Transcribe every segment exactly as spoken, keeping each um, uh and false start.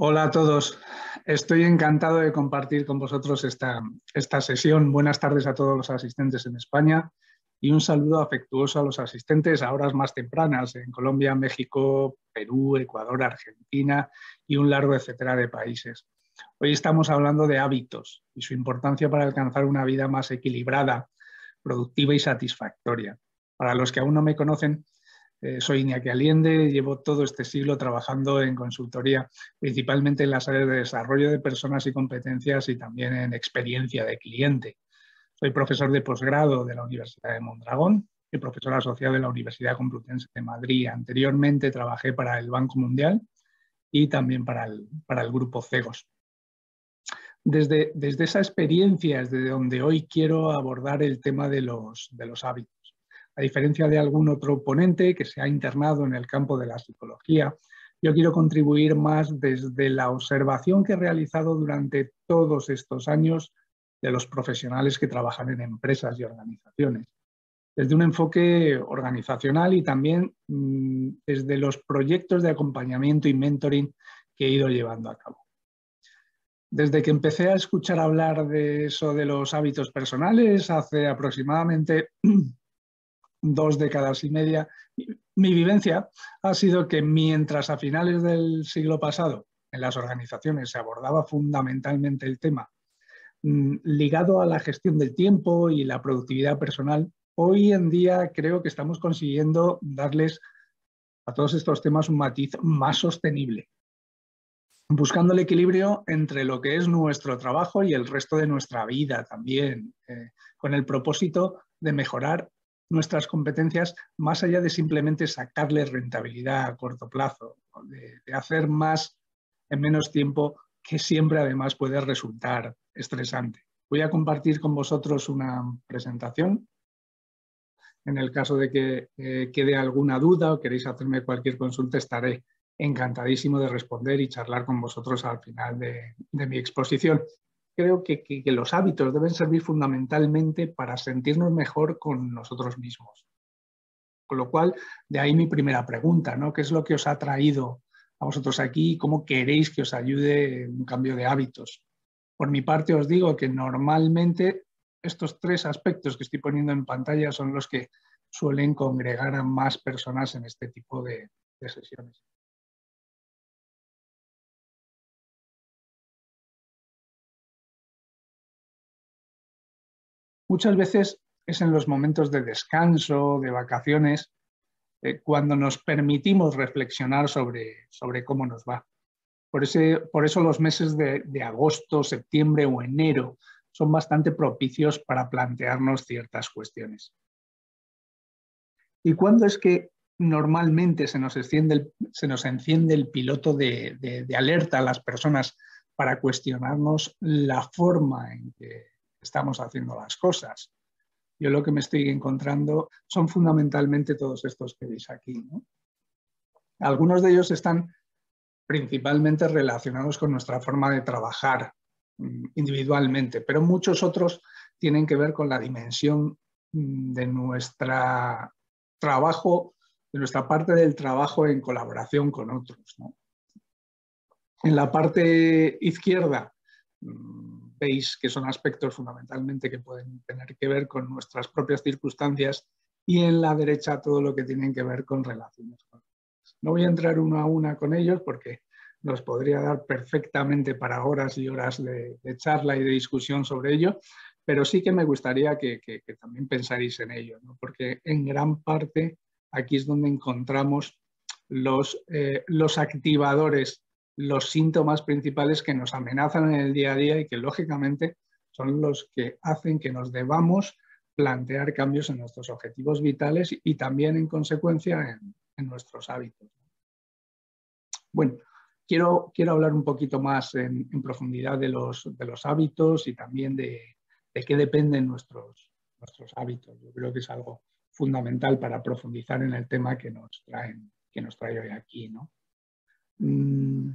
Hola a todos. Estoy encantado de compartir con vosotros esta, esta sesión. Buenas tardes a todos los asistentes en España y un saludo afectuoso a los asistentes a horas más tempranas en Colombia, México, Perú, Ecuador, Argentina y un largo etcétera de países. Hoy estamos hablando de hábitos y su importancia para alcanzar una vida más equilibrada, productiva y satisfactoria. Para los que aún no me conocen, Eh, soy Que Aliende, llevo todo este siglo trabajando en consultoría, principalmente en las áreas de desarrollo de personas y competencias y también en experiencia de cliente. Soy profesor de posgrado de la Universidad de Mondragón y profesor asociado de la Universidad Complutense de Madrid. Anteriormente trabajé para el Banco Mundial y también para el, para el Grupo Cegos. Desde, desde esa experiencia es desde donde hoy quiero abordar el tema de los, de los hábitos. A diferencia de algún otro ponente que se ha internado en el campo de la psicología, yo quiero contribuir más desde la observación que he realizado durante todos estos años de los profesionales que trabajan en empresas y organizaciones, desde un enfoque organizacional y también mmm, desde los proyectos de acompañamiento y mentoring que he ido llevando a cabo. Desde que empecé a escuchar hablar de eso de los hábitos personales hace aproximadamente dos décadas y media, mi vivencia ha sido que mientras a finales del siglo pasado en las organizaciones se abordaba fundamentalmente el tema mmm, ligado a la gestión del tiempo y la productividad personal, hoy en día creo que estamos consiguiendo darles a todos estos temas un matiz más sostenible, buscando el equilibrio entre lo que es nuestro trabajo y el resto de nuestra vida también, eh, con el propósito de mejorar nuestras competencias más allá de simplemente sacarles rentabilidad a corto plazo, de, de hacer más en menos tiempo, que siempre además puede resultar estresante. Voy a compartir con vosotros una presentación. En el caso de que eh, quede alguna duda o queréis hacerme cualquier consulta, estaré encantadísimo de responder y charlar con vosotros al final de, de mi exposición. Creo que, que, que los hábitos deben servir fundamentalmente para sentirnos mejor con nosotros mismos. Con lo cual, de ahí mi primera pregunta, ¿no? ¿Qué es lo que os ha traído a vosotros aquí y cómo queréis que os ayude un cambio de hábitos? Por mi parte os digo que normalmente estos tres aspectos que estoy poniendo en pantalla son los que suelen congregar a más personas en este tipo de, de sesiones. Muchas veces es en los momentos de descanso, de vacaciones, eh, cuando nos permitimos reflexionar sobre, sobre cómo nos va. Por, ese, por eso los meses de, de agosto, septiembre o enero son bastante propicios para plantearnos ciertas cuestiones. ¿Y cuándo es que normalmente se nos enciende el, se nos enciende el piloto de, de, de alerta a las personas para cuestionarnos la forma en que estamos haciendo las cosas? Yo lo que me estoy encontrando son fundamentalmente todos estos que veis aquí, ¿no? Algunos de ellos están principalmente relacionados con nuestra forma de trabajar individualmente, pero muchos otros tienen que ver con la dimensión de nuestro trabajo, de nuestra parte del trabajo en colaboración con otros, ¿no? En la parte izquierda veis que son aspectos fundamentalmente que pueden tener que ver con nuestras propias circunstancias, y en la derecha todo lo que tienen que ver con relaciones. No voy a entrar uno a una con ellos porque nos podría dar perfectamente para horas y horas de, de charla y de discusión sobre ello, pero sí que me gustaría que, que, que también pensaréis en ello, ¿no? Porque en gran parte aquí es donde encontramos los, eh, los activadores, los síntomas principales que nos amenazan en el día a día y que lógicamente son los que hacen que nos debamos plantear cambios en nuestros objetivos vitales y también en consecuencia en, en nuestros hábitos. Bueno, quiero, quiero hablar un poquito más en, en profundidad de los, de los hábitos y también de, de qué dependen nuestros, nuestros hábitos. Yo creo que es algo fundamental para profundizar en el tema que nos traen, que nos trae hoy aquí, ¿no? Mm.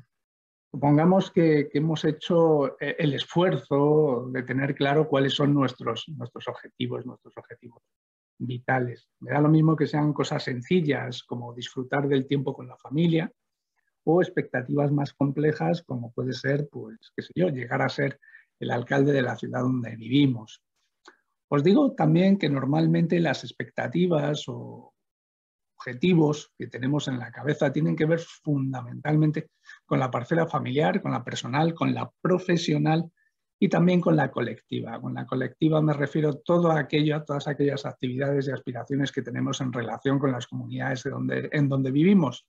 Supongamos que, que hemos hecho el esfuerzo de tener claro cuáles son nuestros, nuestros objetivos, nuestros objetivos vitales. Me da lo mismo que sean cosas sencillas como disfrutar del tiempo con la familia o expectativas más complejas como puede ser, pues, qué sé yo, llegar a ser el alcalde de la ciudad donde vivimos. Os digo también que normalmente las expectativas o objetivos que tenemos en la cabeza tienen que ver fundamentalmente con la parcela familiar, con la personal, con la profesional y también con la colectiva. Con la colectiva me refiero a todo aquello, a todas aquellas actividades y aspiraciones que tenemos en relación con las comunidades donde, en donde vivimos,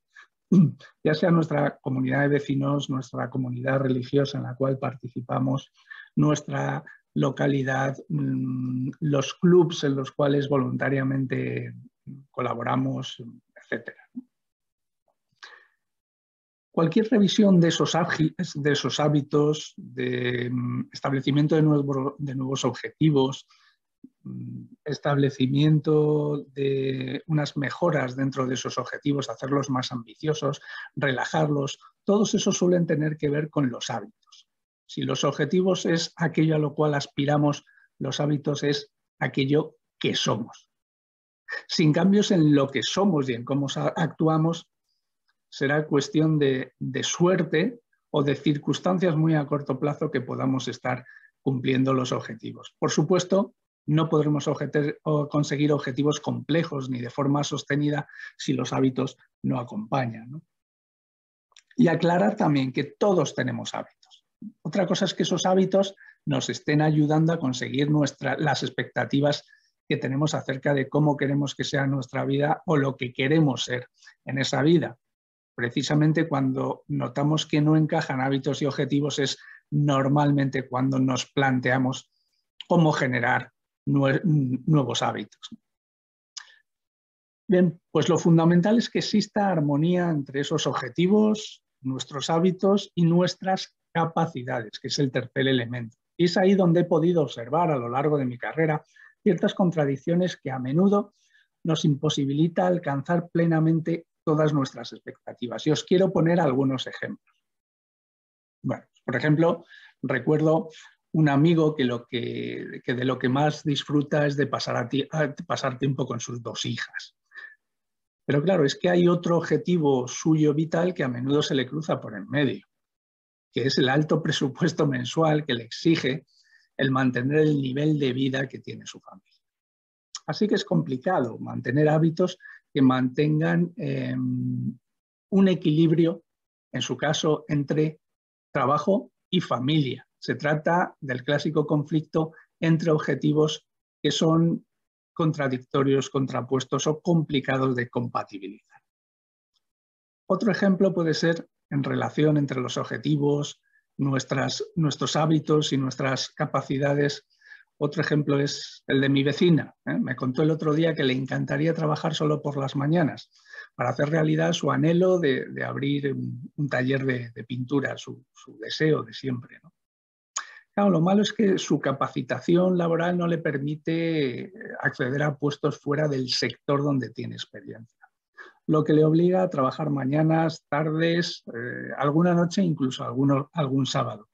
ya sea nuestra comunidad de vecinos, nuestra comunidad religiosa en la cual participamos, nuestra localidad, los clubs en los cuales voluntariamente colaboramos, etcétera. Cualquier revisión de esos, de esos hábitos, de establecimiento de, nuevo, de nuevos objetivos, establecimiento de unas mejoras dentro de esos objetivos, hacerlos más ambiciosos, relajarlos, todos esos suelen tener que ver con los hábitos. Si los objetivos es aquello a lo cual aspiramos, los hábitos es aquello que somos. Sin cambios en lo que somos y en cómo actuamos, será cuestión de, de suerte o de circunstancias muy a corto plazo que podamos estar cumpliendo los objetivos. Por supuesto, no podremos objeter, o conseguir objetivos complejos ni de forma sostenida si los hábitos no acompañan, ¿no? Y aclarar también que todos tenemos hábitos. Otra cosa es que esos hábitos nos estén ayudando a conseguir nuestra, las expectativas que tenemos acerca de cómo queremos que sea nuestra vida o lo que queremos ser en esa vida. Precisamente cuando notamos que no encajan hábitos y objetivos es normalmente cuando nos planteamos cómo generar nuevos hábitos. Bien, pues lo fundamental es que exista armonía entre esos objetivos, nuestros hábitos y nuestras capacidades, que es el tercer elemento. Y es ahí donde he podido observar a lo largo de mi carrera ciertas contradicciones que a menudo nos imposibilita alcanzar plenamente todas nuestras expectativas. Y os quiero poner algunos ejemplos. Bueno, por ejemplo, recuerdo un amigo que, lo que, que de lo que más disfruta es de pasar, a ti, a pasar tiempo con sus dos hijas. Pero claro, es que hay otro objetivo suyo vital que a menudo se le cruza por el medio, que es el alto presupuesto mensual que le exige el mantener el nivel de vida que tiene su familia. Así que es complicado mantener hábitos que mantengan eh, un equilibrio, en su caso, entre trabajo y familia. Se trata del clásico conflicto entre objetivos que son contradictorios, contrapuestos o complicados de compatibilizar. Otro ejemplo puede ser en relación entre los objetivos, nuestras, nuestros hábitos y nuestras capacidades. Otro ejemplo es el de mi vecina, ¿eh? Me contó el otro día que le encantaría trabajar solo por las mañanas para hacer realidad su anhelo de, de abrir un, un taller de, de pintura, su, su deseo de siempre, ¿no? Claro, lo malo es que su capacitación laboral no le permite acceder a puestos fuera del sector donde tiene experiencia, lo que le obliga a trabajar mañanas, tardes, eh, alguna noche, incluso alguno, algún sábado.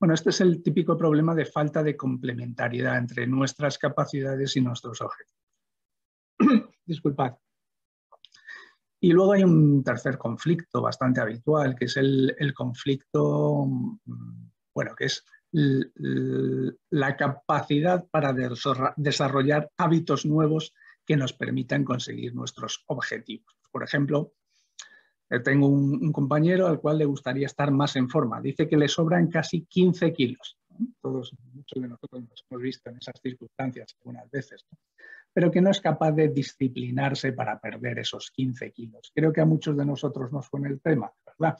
Bueno, este es el típico problema de falta de complementariedad entre nuestras capacidades y nuestros objetivos. Disculpad. Y luego hay un tercer conflicto bastante habitual, que es el, el conflicto, bueno, que es la capacidad para desarrollar hábitos nuevos que nos permitan conseguir nuestros objetivos. Por ejemplo, tengo un, un compañero al cual le gustaría estar más en forma. Dice que le sobran casi quince kilos. Todos, muchos de nosotros nos hemos visto en esas circunstancias algunas veces, ¿no? Pero que no es capaz de disciplinarse para perder esos quince kilos. Creo que a muchos de nosotros nos suena el tema, ¿verdad?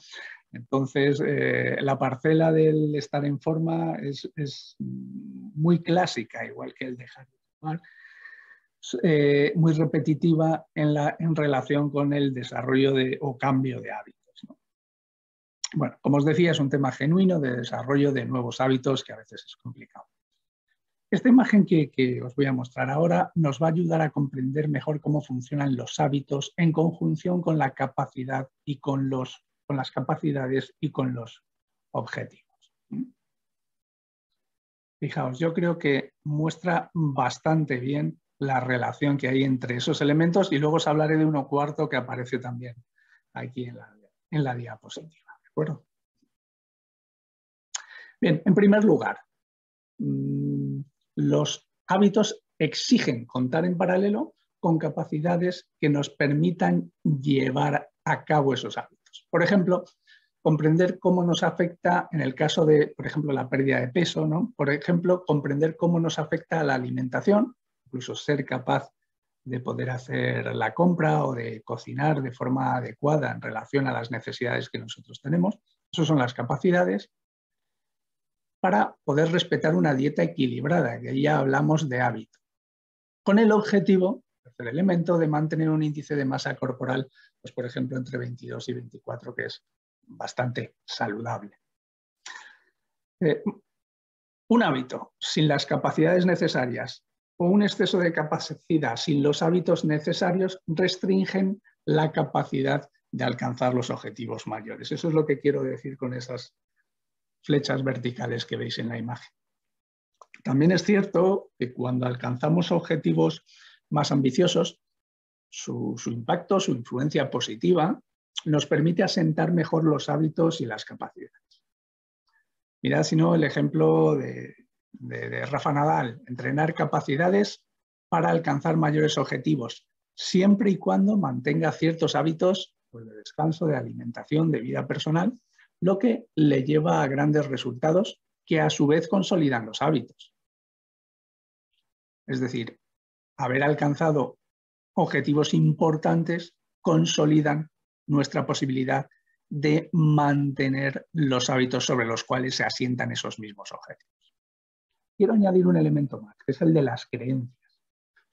Entonces, eh, la parcela del estar en forma es, es muy clásica, igual que el dejar de fumar, eh, muy repetitiva en, la, en relación con el desarrollo de, o cambio de hábitos, ¿no? Bueno, como os decía, es un tema genuino de desarrollo de nuevos hábitos que a veces es complicado. Esta imagen que, que os voy a mostrar ahora nos va a ayudar a comprender mejor cómo funcionan los hábitos en conjunción con la capacidad y con, los, con las capacidades y con los objetivos. Fijaos, yo creo que muestra bastante bien la relación que hay entre esos elementos y luego os hablaré de uno cuarto que aparece también aquí en la, en la diapositiva. ¿De acuerdo? Bien, en primer lugar, los hábitos exigen contar en paralelo con capacidades que nos permitan llevar a cabo esos hábitos. Por ejemplo, comprender cómo nos afecta, en el caso de, por ejemplo, la pérdida de peso, ¿no? Por ejemplo, comprender cómo nos afecta la alimentación, incluso ser capaz de poder hacer la compra o de cocinar de forma adecuada en relación a las necesidades que nosotros tenemos. Esas son las capacidades para poder respetar una dieta equilibrada, que ahí ya hablamos de hábito, con el objetivo, tercer elemento, de mantener un índice de masa corporal, pues por ejemplo, entre veintidós y veinticuatro, que es bastante saludable. Eh, un hábito sin las capacidades necesarias o un exceso de capacidad sin los hábitos necesarios restringen la capacidad de alcanzar los objetivos mayores. Eso es lo que quiero decir con esas flechas verticales que veis en la imagen. También es cierto que cuando alcanzamos objetivos más ambiciosos, su, su impacto, su influencia positiva, nos permite asentar mejor los hábitos y las capacidades. Mirad, si no, el ejemplo de, de, de Rafa Nadal, entrenar capacidades para alcanzar mayores objetivos, siempre y cuando mantenga ciertos hábitos, pues, de descanso, de alimentación, de vida personal, lo que le lleva a grandes resultados que a su vez consolidan los hábitos. Es decir, haber alcanzado objetivos importantes consolidan nuestra posibilidad de mantener los hábitos sobre los cuales se asientan esos mismos objetivos. Quiero añadir un elemento más, que es el de las creencias.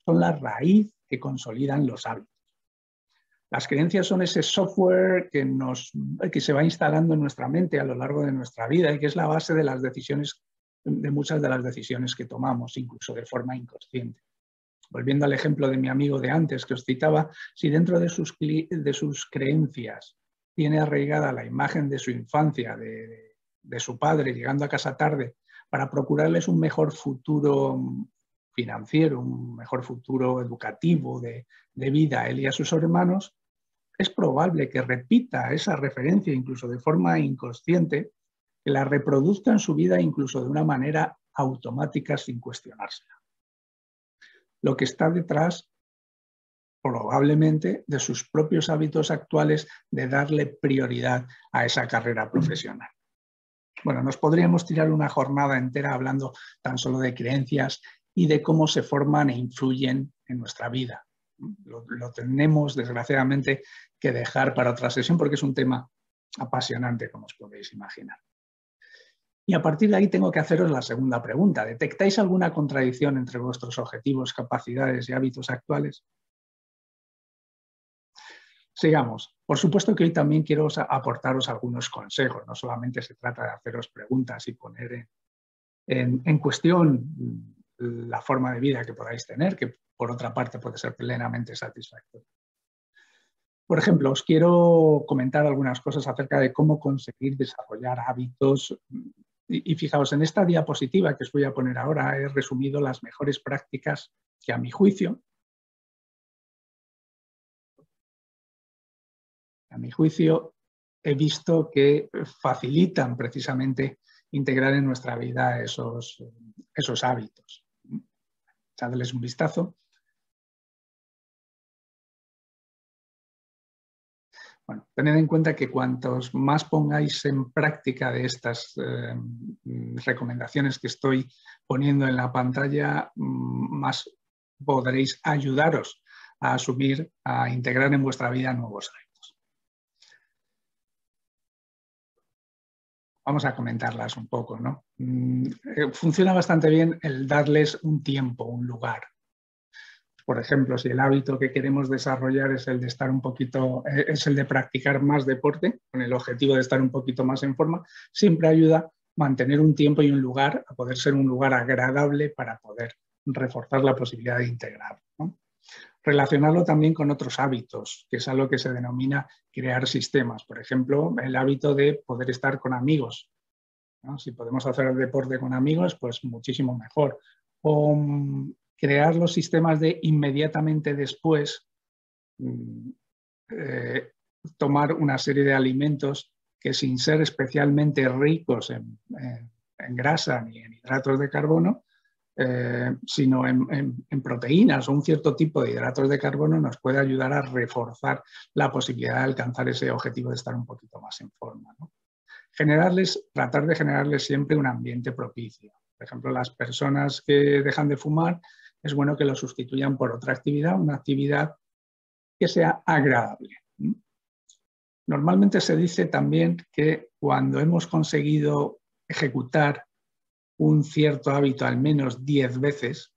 Son la raíz que consolidan los hábitos. Las creencias son ese software que, nos, que se va instalando en nuestra mente a lo largo de nuestra vida y que es la base de las decisiones, de muchas de las decisiones que tomamos, incluso de forma inconsciente. Volviendo al ejemplo de mi amigo de antes que os citaba, si dentro de sus, de sus creencias tiene arraigada la imagen de su infancia, de, de, de su padre llegando a casa tarde para procurarles un mejor futuro financiero, un mejor futuro educativo de, de vida a él y a sus hermanos, es probable que repita esa referencia incluso de forma inconsciente, que la reproduzca en su vida incluso de una manera automática sin cuestionársela. Lo que está detrás, probablemente, de sus propios hábitos actuales de darle prioridad a esa carrera profesional. Bueno, nos podríamos tirar una jornada entera hablando tan solo de creencias y de cómo se forman e influyen en nuestra vida. Lo, lo tenemos, desgraciadamente, que dejar para otra sesión porque es un tema apasionante, como os podéis imaginar. Y a partir de ahí tengo que haceros la segunda pregunta. ¿Detectáis alguna contradicción entre vuestros objetivos, capacidades y hábitos actuales? Sigamos. Por supuesto que hoy también quiero aportaros algunos consejos. No solamente se trata de haceros preguntas y poner en, en, en cuestión la forma de vida que podáis tener, que por otra parte puede ser plenamente satisfactoria. Por ejemplo, os quiero comentar algunas cosas acerca de cómo conseguir desarrollar hábitos. Y fijaos, en esta diapositiva que os voy a poner ahora he resumido las mejores prácticas que a mi juicio, a mi juicio he visto que facilitan precisamente integrar en nuestra vida esos, esos hábitos. Echadles un vistazo. Bueno, tened en cuenta que cuantos más pongáis en práctica de estas eh, recomendaciones que estoy poniendo en la pantalla, más podréis ayudaros a asumir, a integrar en vuestra vida nuevos hábitos. Vamos a comentarlas un poco, ¿no? Funciona bastante bien el darles un tiempo, un lugar. Por ejemplo, si el hábito que queremos desarrollar es el de estar un poquito, es el de practicar más deporte, con el objetivo de estar un poquito más en forma, siempre ayuda mantener un tiempo y un lugar, a poder ser un lugar agradable para poder reforzar la posibilidad de integrarlo, ¿no? Relacionarlo también con otros hábitos, que es algo que se denomina crear sistemas. Por ejemplo, el hábito de poder estar con amigos, ¿no? Si podemos hacer el deporte con amigos, pues muchísimo mejor. O crear los sistemas de inmediatamente después, eh, tomar una serie de alimentos que, sin ser especialmente ricos en, en, en grasa ni en hidratos de carbono, eh, sino en, en, en proteínas o un cierto tipo de hidratos de carbono, nos puede ayudar a reforzar la posibilidad de alcanzar ese objetivo de estar un poquito más en forma, ¿no? Generarles, tratar de generarles siempre un ambiente propicio. Por ejemplo, las personas que dejan de fumar, es bueno que lo sustituyan por otra actividad, una actividad que sea agradable. Normalmente se dice también que cuando hemos conseguido ejecutar un cierto hábito al menos diez veces,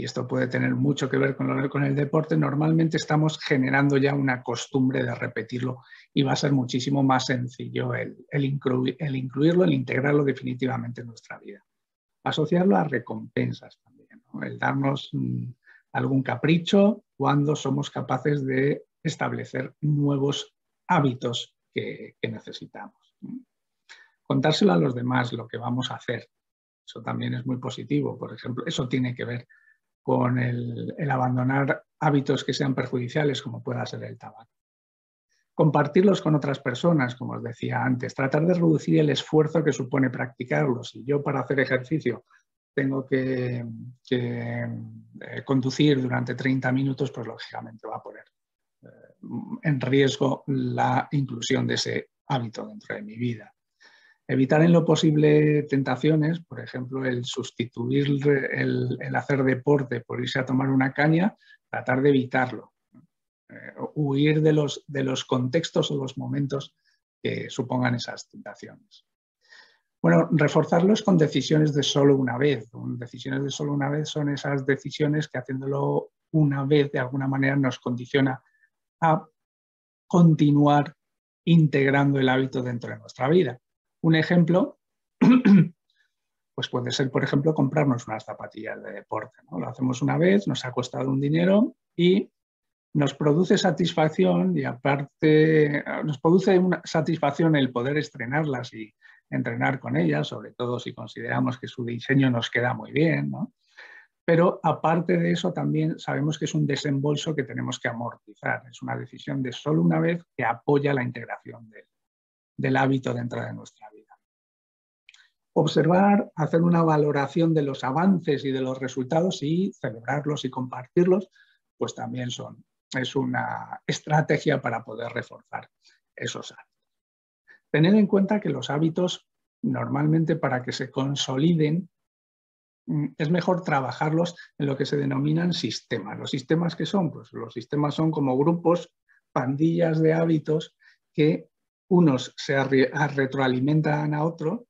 y esto puede tener mucho que ver con, lo, con el deporte, normalmente estamos generando ya una costumbre de repetirlo y va a ser muchísimo más sencillo el, el, incluir, el incluirlo, el integrarlo definitivamente en nuestra vida. Asociarlo a recompensas también, ¿no? El darnos mmm, algún capricho cuando somos capaces de establecer nuevos hábitos que, que necesitamos. Contárselo a los demás lo que vamos a hacer, eso también es muy positivo. Por ejemplo, eso tiene que ver con el, el abandonar hábitos que sean perjudiciales, como pueda ser el tabaco. Compartirlos con otras personas, como os decía antes, tratar de reducir el esfuerzo que supone practicarlos. Si yo para hacer ejercicio tengo que, que eh, conducir durante treinta minutos, pues lógicamente va a poner eh, en riesgo la inclusión de ese hábito dentro de mi vida. Evitar en lo posible tentaciones, por ejemplo, el sustituir el, el hacer deporte por irse a tomar una caña, tratar de evitarlo. Eh, huir de los, de los contextos o los momentos que supongan esas tentaciones. Bueno, reforzarlos con decisiones de solo una vez. Decisiones de solo una vez son esas decisiones que, haciéndolo una vez, de alguna manera nos condiciona a continuar integrando el hábito dentro de nuestra vida. Un ejemplo, pues puede ser, por ejemplo, comprarnos unas zapatillas de deporte, ¿no? Lo hacemos una vez, nos ha costado un dinero y nos produce satisfacción y aparte nos produce una satisfacción el poder estrenarlas y entrenar con ellas, sobre todo si consideramos que su diseño nos queda muy bien, ¿no? Pero aparte de eso también sabemos que es un desembolso que tenemos que amortizar. Es una decisión de solo una vez que apoya la integración del del hábito dentro de nuestra vida. Observar, hacer una valoración de los avances y de los resultados y celebrarlos y compartirlos, pues también son, es una estrategia para poder reforzar esos hábitos. Tener en cuenta que los hábitos, normalmente para que se consoliden, es mejor trabajarlos en lo que se denominan sistemas. ¿Los sistemas qué son? Pues los sistemas son como grupos, pandillas de hábitos que unos se retroalimentan a otros,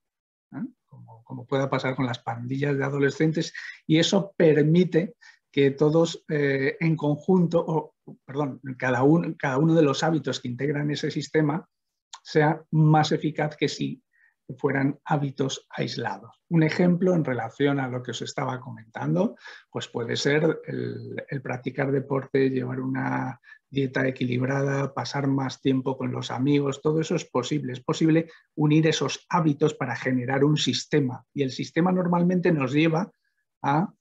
¿eh? como, como pueda pasar con las pandillas de adolescentes, y eso permite que todos eh, en conjunto, o perdón, cada uno, cada uno de los hábitos que integran ese sistema sea más eficaz que si fueran hábitos aislados. Un ejemplo en relación a lo que os estaba comentando, pues puede ser el, el practicar deporte, llevar una dieta equilibrada, pasar más tiempo con los amigos, todo eso es posible. Es posible unir esos hábitos para generar un sistema y el sistema normalmente nos lleva a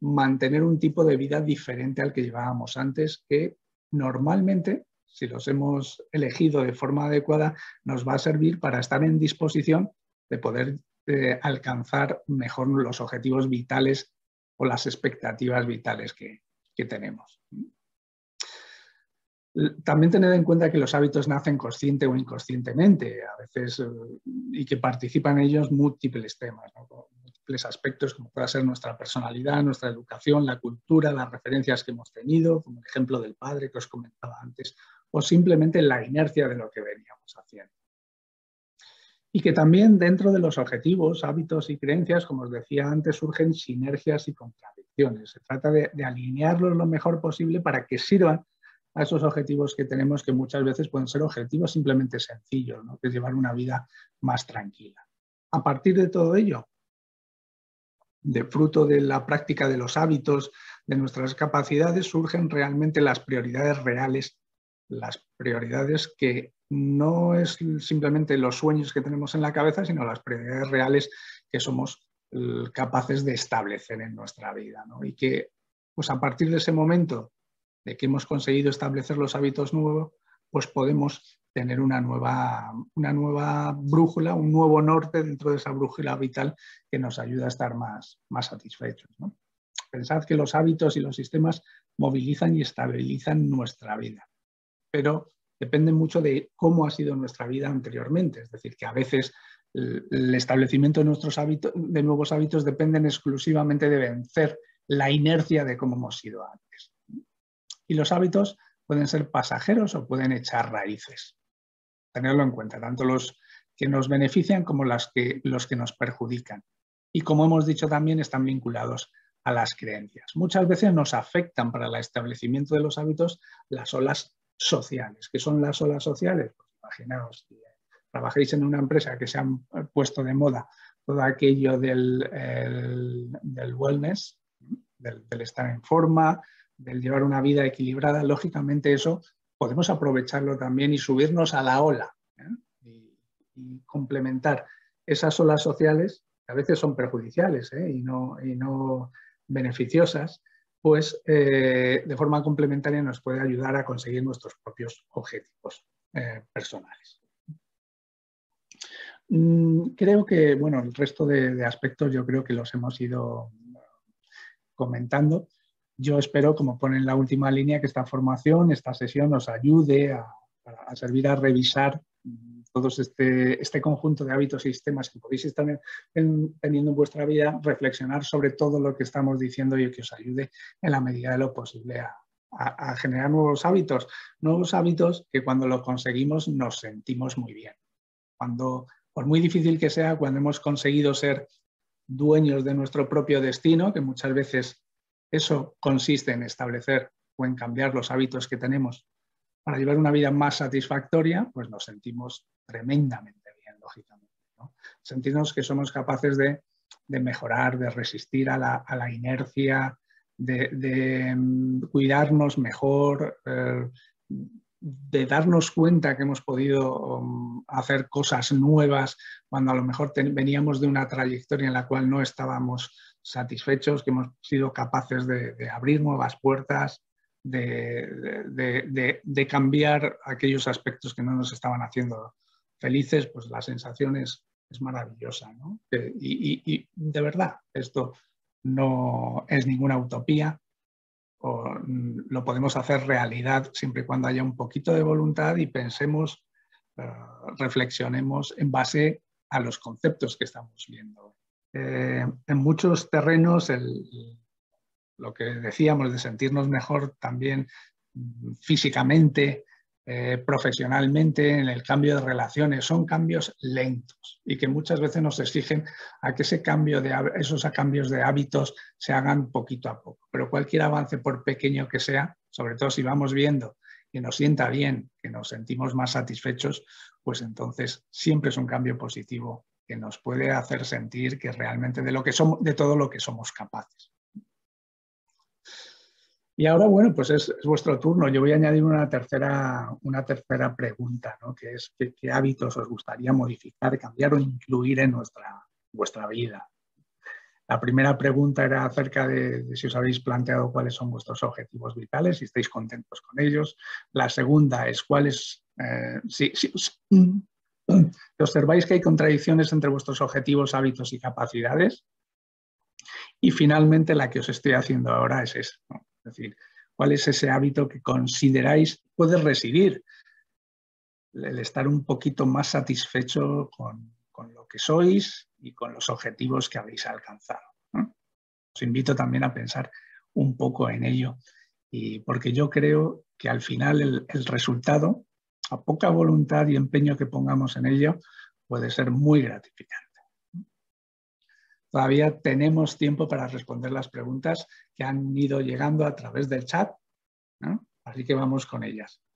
mantener un tipo de vida diferente al que llevábamos antes, que normalmente, si los hemos elegido de forma adecuada, nos va a servir para estar en disposición de poder eh, alcanzar mejor los objetivos vitales o las expectativas vitales que, que tenemos. También tened en cuenta que los hábitos nacen consciente o inconscientemente, a veces, y que participan en ellos múltiples temas, ¿no? Con múltiples aspectos, como pueda ser nuestra personalidad, nuestra educación, la cultura, las referencias que hemos tenido, como el ejemplo del padre que os comentaba antes, o simplemente la inercia de lo que veníamos haciendo. Y que también dentro de los objetivos, hábitos y creencias, como os decía antes, surgen sinergias y contradicciones. Se trata de, de alinearlos lo mejor posible para que sirvan a esos objetivos que tenemos, que muchas veces pueden ser objetivos simplemente sencillos, ¿no? Que es llevar una vida más tranquila. A partir de todo ello, de fruto de la práctica de los hábitos, de nuestras capacidades, surgen realmente las prioridades reales, las prioridades que no es simplemente los sueños que tenemos en la cabeza, sino las prioridades reales que somos capaces de establecer en nuestra vida, ¿no? Y que, pues a partir de ese momento de que hemos conseguido establecer los hábitos nuevos, pues podemos tener una nueva, una nueva brújula, un nuevo norte dentro de esa brújula vital que nos ayuda a estar más, más satisfechos, ¿no? Pensad que los hábitos y los sistemas movilizan y estabilizan nuestra vida, pero depende mucho de cómo ha sido nuestra vida anteriormente, es decir, que a veces el establecimiento de, nuestros hábitos, de nuevos hábitos dependen exclusivamente de vencer la inercia de cómo hemos sido antes. Y los hábitos pueden ser pasajeros o pueden echar raíces. Tenerlo en cuenta, tanto los que nos benefician como las que, los que nos perjudican. Y como hemos dicho también, están vinculados a las creencias. Muchas veces nos afectan para el establecimiento de los hábitos las olas sociales. ¿Qué son las olas sociales? Pues imaginaos que trabajéis en una empresa que se han puesto de moda todo aquello del, el, del wellness, del, del estar en forma, del llevar una vida equilibrada. Lógicamente eso podemos aprovecharlo también y subirnos a la ola, ¿eh? y, y complementar esas olas sociales, que a veces son perjudiciales, ¿eh? y, no, y no beneficiosas, pues eh, de forma complementaria nos puede ayudar a conseguir nuestros propios objetivos eh, personales. Creo que, bueno, el resto de, de aspectos yo creo que los hemos ido comentando. Yo espero, como pone en la última línea, que esta formación, esta sesión nos ayude a, a servir a revisar todo este, este conjunto de hábitos y sistemas que podéis estar en, en, teniendo en vuestra vida, reflexionar sobre todo lo que estamos diciendo y que os ayude en la medida de lo posible a, a, a generar nuevos hábitos. Nuevos hábitos que cuando los conseguimos nos sentimos muy bien. Cuando, por muy difícil que sea, cuando hemos conseguido ser dueños de nuestro propio destino, que muchas veces eso consiste en establecer o en cambiar los hábitos que tenemos para llevar una vida más satisfactoria, pues nos sentimos tremendamente bien, lógicamente, ¿no? Sentirnos que somos capaces de, de mejorar, de resistir a la, a la inercia, de, de cuidarnos mejor, eh, de darnos cuenta que hemos podido um, hacer cosas nuevas cuando a lo mejor veníamos de una trayectoria en la cual no estábamos satisfechos, que hemos sido capaces de, de abrir nuevas puertas, de, de, de, de cambiar aquellos aspectos que no nos estaban haciendo felices, pues la sensación es, es maravillosa, ¿no? Y, y, y de verdad, esto no es ninguna utopía. O lo podemos hacer realidad siempre y cuando haya un poquito de voluntad y pensemos, reflexionemos en base a los conceptos que estamos viendo. Eh, en muchos terrenos, el, lo que decíamos de sentirnos mejor también físicamente, eh, profesionalmente, en el cambio de relaciones, son cambios lentos y que muchas veces nos exigen a que ese cambio de, esos cambios de hábitos se hagan poquito a poco. Pero cualquier avance, por pequeño que sea, sobre todo si vamos viendo que nos sienta bien, que nos sentimos más satisfechos, pues entonces siempre es un cambio positivo que nos puede hacer sentir que realmente de, lo que somos, de todo lo que somos capaces. Y ahora, bueno, pues es, es vuestro turno. Yo voy a añadir una tercera, una tercera pregunta, ¿no? Que es ¿qué, qué hábitos os gustaría modificar, cambiar o incluir en nuestra, vuestra vida? La primera pregunta era acerca de, de si os habéis planteado cuáles son vuestros objetivos vitales, si estáis contentos con ellos. La segunda es cuáles... Eh, si, si, si observáis que hay contradicciones entre vuestros objetivos, hábitos y capacidades. Y finalmente la que os estoy haciendo ahora es esa, ¿no? Es decir, ¿cuál es ese hábito que consideráis puede residir? El estar un poquito más satisfecho con, con lo que sois y con los objetivos que habéis alcanzado, ¿no? Os invito también a pensar un poco en ello, y porque yo creo que al final el, el resultado, a poca voluntad y empeño que pongamos en ello, puede ser muy gratificante. Todavía tenemos tiempo para responder las preguntas que han ido llegando a través del chat, ¿no? Así que vamos con ellas.